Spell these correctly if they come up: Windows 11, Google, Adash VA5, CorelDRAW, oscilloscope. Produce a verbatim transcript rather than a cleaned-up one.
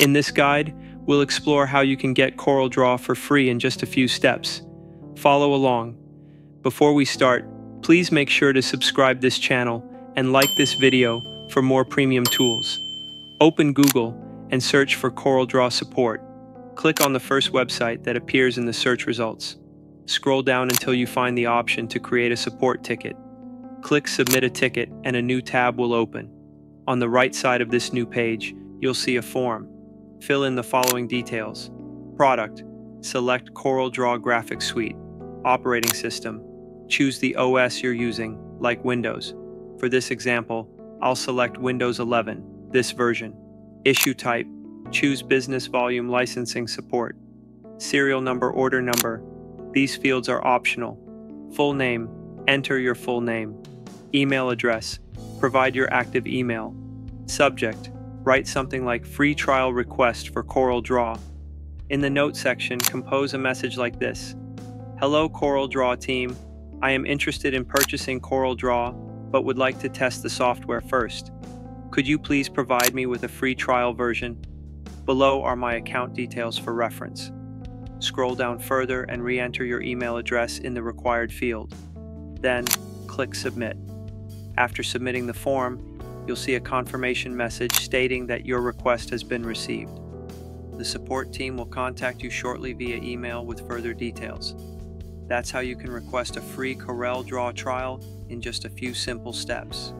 In this guide, we'll explore how you can get CorelDRAW for free in just a few steps. Follow along. Before we start, please make sure to subscribe this channel and like this video for more premium tools. Open Google and search for CorelDRAW support. Click on the first website that appears in the search results. Scroll down until you find the option to create a support ticket. Click Submit a Ticket and a new tab will open. On the right side of this new page, you'll see a form. Fill in the following details. Product. Select CorelDRAW Graphics Suite. Operating System. Choose the O S you're using, like Windows. For this example, I'll select Windows eleven, this version. Issue type. Choose Business Volume Licensing Support. Serial number, order number. These fields are optional. Full name. Enter your full name. Email address. Provide your active email. Subject. Write something like free trial request for CorelDRAW. In the notes section, compose a message like this. Hello CorelDRAW team, I am interested in purchasing CorelDRAW, but would like to test the software first. Could you please provide me with a free trial version? Below are my account details for reference. Scroll down further and re-enter your email address in the required field. Then, click Submit. After submitting the form, you'll see a confirmation message stating that your request has been received. The support team will contact you shortly via email with further details. That's how you can request a free CorelDRAW trial in just a few simple steps.